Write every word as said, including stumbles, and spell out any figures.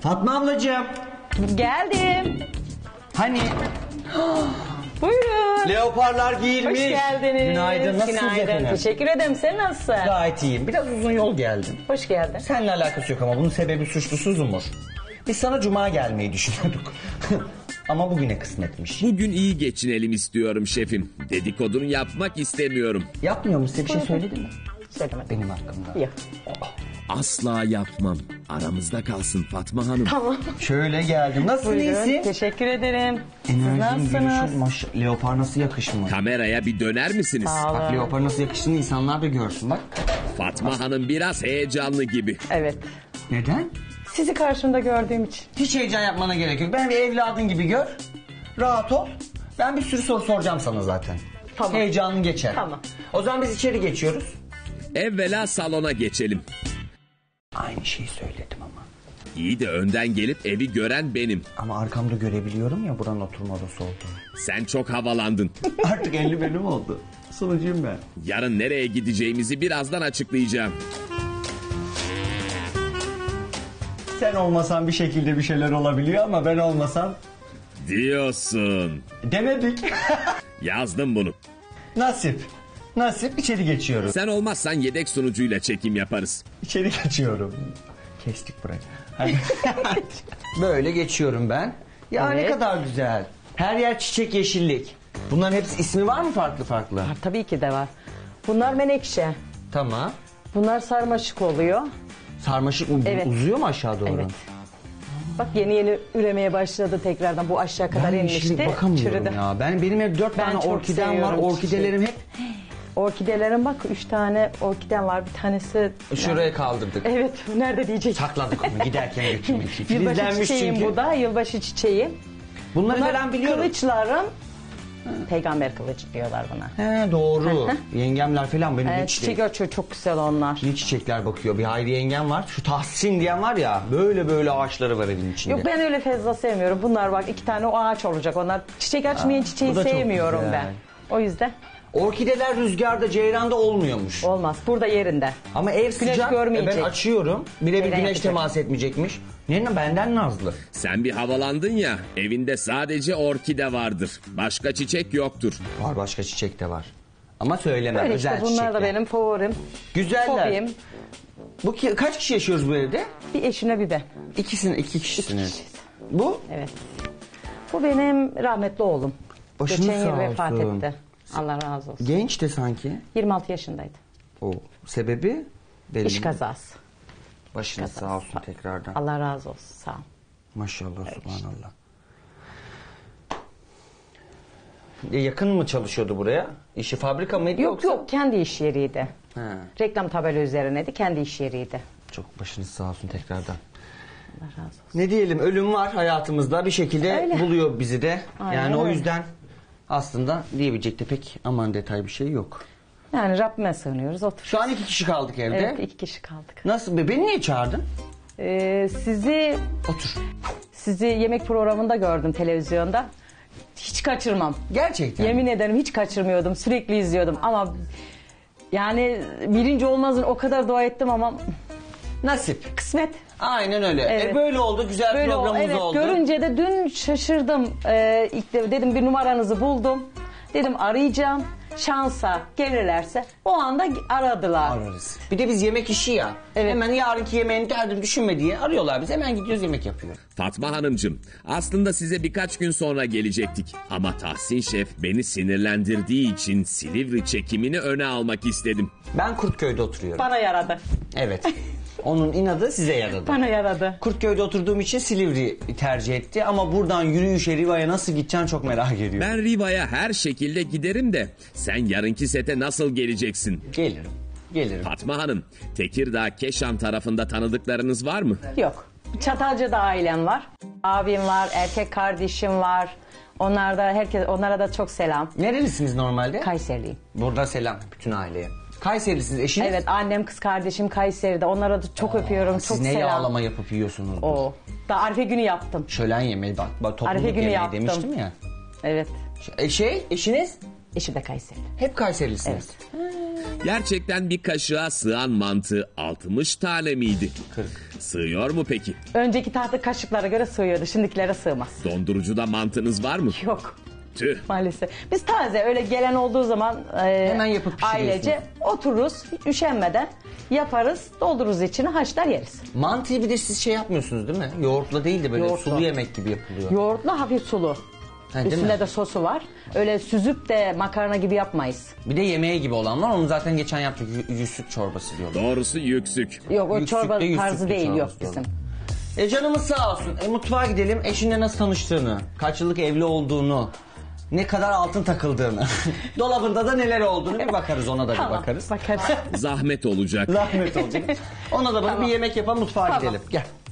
Fatma ablacığım. Geldim. Hani? Buyurun. Leoparlar giyilmiş. Hoş geldiniz. Günaydın. Nasılsınız Günaydın. efendim? Teşekkür ederim. Sen nasılsın? Gayet iyiyim. Biraz uzun yol geldim. Hoş geldin. Seninle alakası yok ama bunun sebebi suçlusuz Umur. Biz sana cuma gelmeyi düşünüyorduk. Ama bugüne kısmetmiş. Bugün iyi geçinelim istiyorum şefim. Dedikodunu yapmak istemiyorum. Yapmıyor mu? Size bir şey söyledi mi? Söylemedi. Benim hakkımda. Yok. Asla yapmam. Aramızda kalsın Fatma Hanım. Tamam. Şöyle geldim. Nasıl iyisin? Teşekkür ederim. Enerjim, gülüşün, leopar nasıl yakışmış? Kameraya bir döner misiniz? Bak leopar nasıl yakıştığını insanlar da görsün bak. Fatma As Hanım biraz heyecanlı gibi. Evet. Neden? Sizi karşımda gördüğüm için. Hiç heyecan yapmana gerek yok. Ben bir evladın gibi gör. Rahat ol. Ben bir sürü soru soracağım sana zaten. Tamam. Heyecanın geçer. Tamam. O zaman biz içeri geçiyoruz. Evvela salona geçelim. Aynı şeyi söyledim ama. İyi de önden gelip evi gören benim. Ama arkamda görebiliyorum ya buranın oturma odası olduğunu. Sen çok havalandın. Artık elli benim oldu. Sunucuyum ben. Yarın nereye gideceğimizi birazdan açıklayacağım. Sen olmasan bir şekilde bir şeyler olabiliyor ama ben olmasam... Diyorsun. Demedik. Yazdım bunu. Nasip. Nasip içeri geçiyoruz. Sen olmazsan yedek sunucuyla çekim yaparız. İçeri geçiyorum. Kestik burayı. Böyle geçiyorum ben. Ya evet. Ne kadar güzel. Her yer çiçek yeşillik. Bunların hepsi ismi var mı farklı farklı? Var, tabii ki de var. Bunlar menekşe. Tamam. Bunlar sarmaşık oluyor. Sarmaşık mı? Evet. Uzuyor mu aşağı doğru? Evet. Bak yeni yeni üremeye başladı tekrardan. Bu aşağı kadar ben inmişti. Ben bakamıyorum çürüdü. ya. Ben, benim hep dört ben tane orkidem var. Orkidelerim hep... Orkidelerin bak üç tane orkiden var, bir tanesi... Şuraya yani... kaldırdık. Evet, nerede diyecek? Sakladık onu giderken götürmek için. Yılbaşı çiçeğim çünkü. Bu da, yılbaşı çiçeği. Bunları Bunlar ben biliyorum. Kılıçların, ha. peygamber kılıcı diyorlar buna. He doğru, yengemler falan benim ee, çiçek. Çiçek açıyor, çok güzel onlar. Ne çiçekler bakıyor, bir hayri yengem var. Şu Tahsin diyen var ya, böyle böyle ağaçları var evin içinde. Yok ben öyle fazla sevmiyorum. Bunlar bak iki tane o ağaç olacak onlar. Çiçek açmayan çiçeği sevmiyorum ben. O yüzden... Orkideler rüzgarda, ceyranda olmuyormuş. Olmaz. Burada yerinde. Ama ev güneş sıcak. Görmeyecek. Ben açıyorum. Birebir güneş yapacak. Temas etmeyecekmiş. Ne benden nazlı. Sen bir havalandın ya. Evinde sadece orkide vardır. Başka çiçek yoktur. Var başka çiçek de var. Ama söyleme. Öyle özel işte bunlar çiçekler. Da benim favorim. Güzeller. Fobim. Bu ki, kaç kişi yaşıyoruz bu evde? Bir eşimle bir ben. İkisini, iki kişisiniz. İki kişi. Bu? Evet. Bu benim rahmetli oğlum. Başınız sağ olsun. Geçen yıl vefat etti. Allah razı olsun. Genç de sanki. yirmi altı yaşındaydı. O sebebi? Belli İş kazası. Başınız sağ olsun sağ. Tekrardan. Allah razı olsun sağ olun. Maşallah evet, subhanallah. İşte. E, yakın mı çalışıyordu buraya? İşi fabrika mıydı yok, yoksa? Yok kendi iş yeriydi. He. Reklam tabela üzerineydi kendi iş yeriydi. Çok başınız sağ olsun tekrardan. Allah razı olsun. Ne diyelim ölüm var hayatımızda bir şekilde öyle. Buluyor bizi de. Aynen. Yani o yüzden... Aslında diyebilecek de pek aman detay bir şey yok. Yani Rabbime sığınıyoruz oturuyoruz. Şu an iki kişi kaldık evde. Evet iki kişi kaldık. Nasıl be beni niye çağırdın? Ee, sizi... Otur. Sizi yemek programında gördüm televizyonda. Hiç kaçırmam. Gerçekten. Yemin ederim hiç kaçırmıyordum sürekli izliyordum ama... Yani birinci olmazın o kadar dua ettim ama... Nasip. Kısmet. Aynen öyle. Evet. E böyle oldu. Güzel böyle programımız evet, oldu. Görünce de dün şaşırdım. Ee, ilk de dedim bir numaranızı buldum. Dedim arayacağım. Şansa gelirlerse o anda aradılar. Ararız. Bir de biz yemek işi ya. Evet. Hemen yarınki yemeğini derdim düşünme diye arıyorlar biz. Hemen gidiyoruz yemek yapıyoruz. Fatma Hanımcığım aslında size birkaç gün sonra gelecektik. Ama Tahsin Şef beni sinirlendirdiği için Silivri çekimini öne almak istedim. Ben Kurtköy'de oturuyorum. Bana yaradı. Evet. Onun inadı size yaradı. Bana yaradı. Kurtköy'de oturduğum için Silivri tercih etti. Ama buradan yürüyüşe Riva'ya nasıl gideceksin çok merak ediyorum. Ben Riva'ya her şekilde giderim de sen yarınki sete nasıl geleceksin? Gelirim. Gelirim. Fatma Hanım, Tekirdağ, Keşan tarafında tanıdıklarınız var mı? Yok. Çatalca'da ailem var. Abim var, erkek kardeşim var. Onlar da herkes, onlara da çok selam. Nerelisiniz normalde? Kayseriliyim. Burada selam bütün aileye. Kayserisiniz eşiniz? Evet annem kız kardeşim Kayseri'de onlara da çok Aa, öpüyorum çok selam. Siz ne yağlama yapıp yiyorsunuz? Oo. Da Arife günü yaptım. Şölen yemeği bak, bak topluluk Arife günü yemeği yaptım. Demiştim ya. Evet. Şey eşiniz? Eşim de Kayseri. Hep Kayserilisiniz. Evet. Gerçekten bir kaşığa sığan mantı altmış tane miydi? kırk. Sığıyor mu peki? Önceki tahta kaşıklara göre sığıyordu, şimdikilere sığmaz. Dondurucuda mantınız var mı? Yok. Tüh. Maalesef. Biz taze, öyle gelen olduğu zaman e, hemen yapıp ailece otururuz, hiç üşenmeden yaparız, doldururuz içini, haşlar yeriz. Mantıyı bir de siz şey yapmıyorsunuz değil mi? Yoğurtla değil de böyle yoğurtlu, sulu yemek gibi yapılıyor. Yoğurtla hafif sulu. Ha, üstünde de sosu var. Öyle süzüp de makarna gibi yapmayız. Bir de yemeği gibi olan var. Onu zaten geçen yaptık. Yüksük çorbası diyorlar. Doğrusu yüksük. Yok, o çorba tarzı değil, yok bizim. E canımız sağ olsun. E, mutfağa gidelim. Eşinle nasıl tanıştığını, kaç yıllık evli olduğunu, ne kadar altın takıldığını, dolabında da neler olduğunu bir bakarız, ona da tamam, bir bakarız. bakarız. Zahmet olacak. Zahmet olacak. Ona da bana tamam. bir yemek yapalım, mutfağa tamam. gidelim. Gel.